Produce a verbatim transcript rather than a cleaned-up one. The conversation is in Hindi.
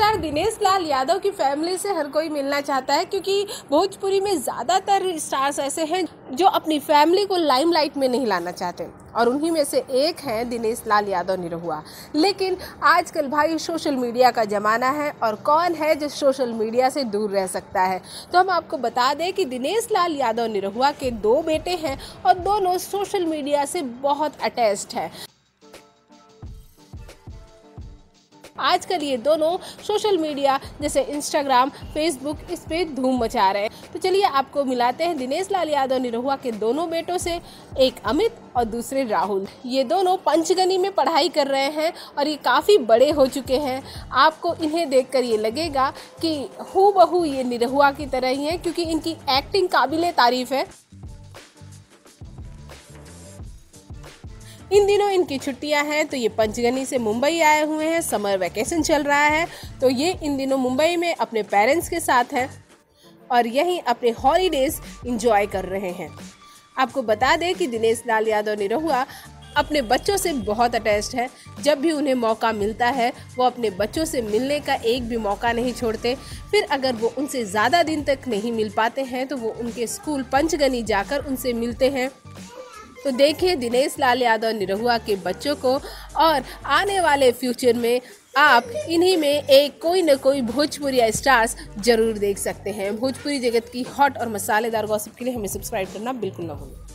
स्टार दिनेश लाल यादव की फैमिली से हर कोई मिलना चाहता है, क्योंकि भोजपुरी में ज़्यादातर स्टार्स ऐसे हैं जो अपनी फैमिली को लाइमलाइट में नहीं लाना चाहते, और उन्हीं में से एक हैं दिनेश लाल यादव निरहुआ। लेकिन आजकल भाई सोशल मीडिया का ज़माना है, और कौन है जो सोशल मीडिया से दूर रह सकता है। तो हम आपको बता दें कि दिनेश लाल यादव निरहुआ के दो बेटे हैं और दोनों सोशल मीडिया से बहुत अटैच्ड हैं। आजकल ये दोनों सोशल मीडिया जैसे इंस्टाग्राम, फेसबुक, इस पे धूम मचा रहे हैं। तो चलिए आपको मिलाते हैं दिनेश लाल यादव निरहुआ के दोनों बेटों से, एक अमित और दूसरे राहुल। ये दोनों पंचगनी में पढ़ाई कर रहे हैं और ये काफ़ी बड़े हो चुके हैं। आपको इन्हें देखकर ये लगेगा कि हूबहू ये निरहुआ की तरह ही है, क्योंकि इनकी एक्टिंग काबिले तारीफ है। इन दिनों इनकी छुट्टियां हैं, तो ये पंचगनी से मुंबई आए हुए हैं। समर वैकेशन चल रहा है, तो ये इन दिनों मुंबई में अपने पेरेंट्स के साथ हैं और यहीं अपने हॉलीडेज एंजॉय कर रहे हैं। आपको बता दें कि दिनेश लाल यादव निरहुआ अपने बच्चों से बहुत अटैच्ड है। जब भी उन्हें मौका मिलता है वो अपने बच्चों से मिलने का एक भी मौका नहीं छोड़ते। फिर अगर वो उनसे ज़्यादा दिन तक नहीं मिल पाते हैं तो वो उनके स्कूल पंचगनी जाकर उनसे मिलते हैं। तो देखिए दिनेश लाल यादव निरहुआ के बच्चों को, और आने वाले फ्यूचर में आप इन्हीं में एक कोई न कोई भोजपुरी स्टार्स जरूर देख सकते हैं। भोजपुरी जगत की हॉट और मसालेदार गॉसिप के लिए हमें सब्सक्राइब करना बिल्कुल ना भूलें।